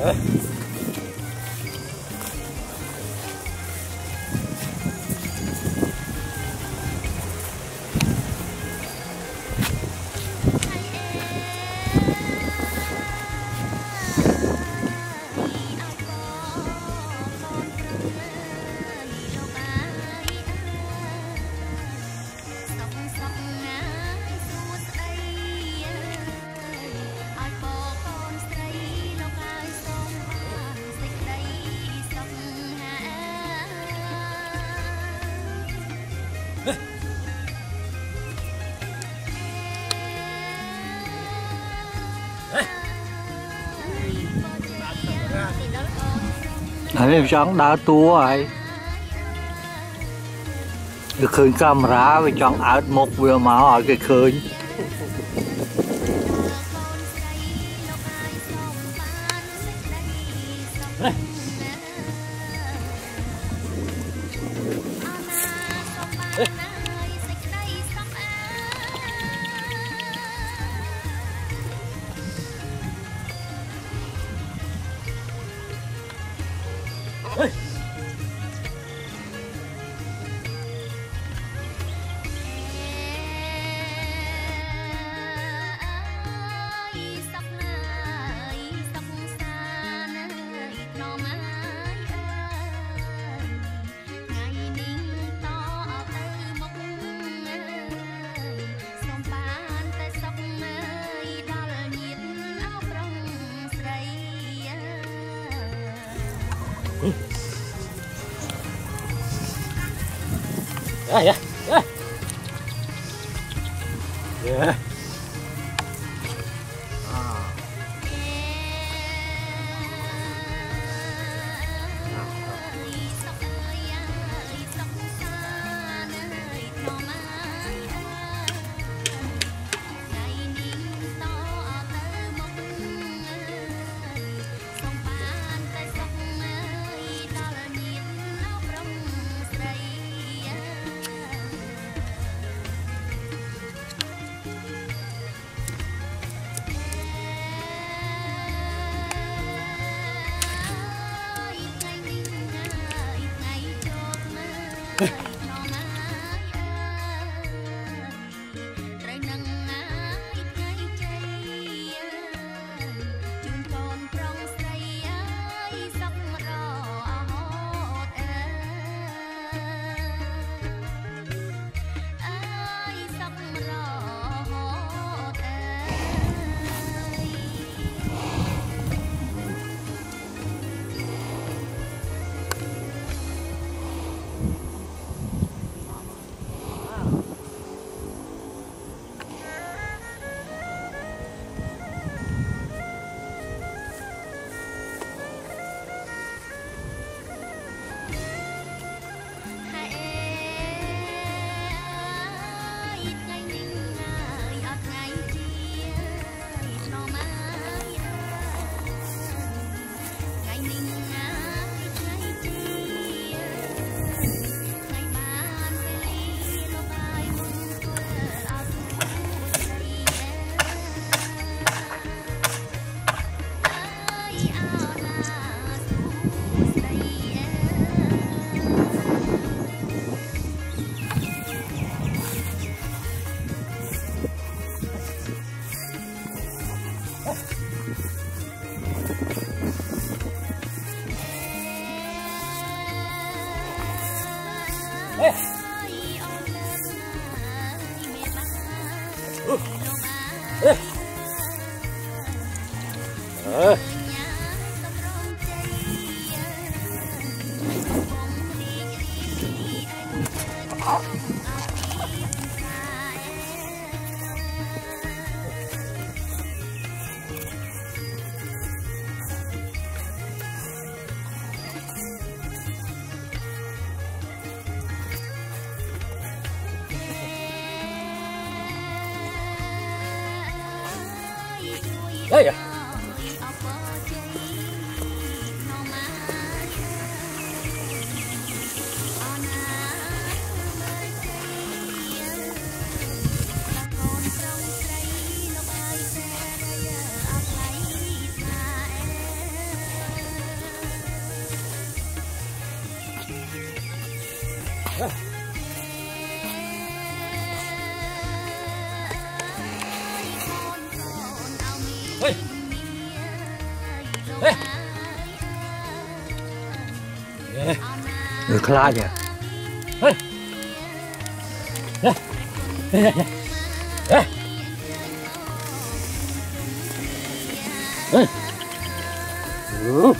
ơi. Anh chọn đá tua ấy, cái khơi camera với chọn áo một vừa mà hỏi cái khơi. 喂，哎，哎，你可拉去？哎，哎，哎，哎，哎，哎，嗯。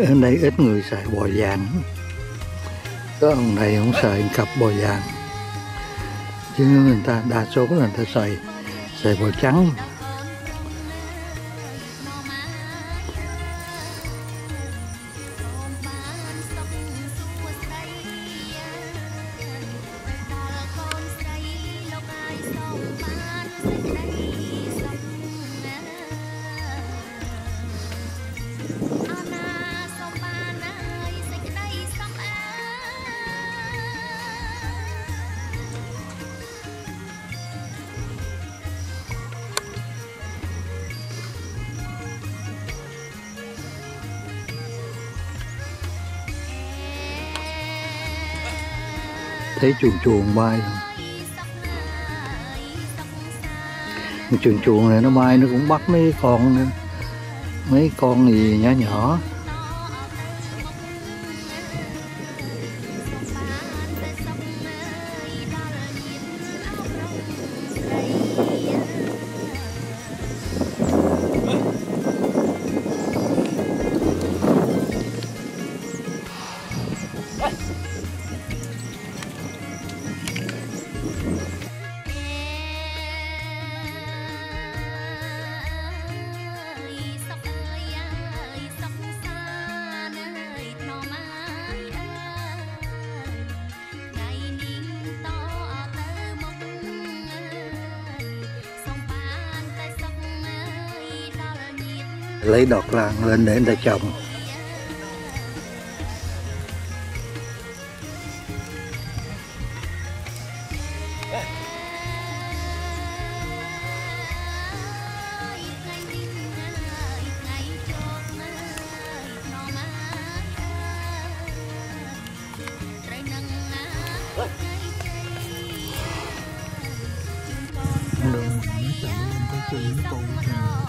Ở đây ít người xài bò vàng. Có ông này không xài cặp bò vàng, chứ người ta đa số là người ta xài bò trắng. Thấy chuồn chuồn bay, chuồn chuồn này nó bay nó cũng bắt mấy con nữa, mấy con gì nhỏ nhỏ. Lấy đọt làng lên để người ta trồng. Đường nó chạy lên tới trường cầu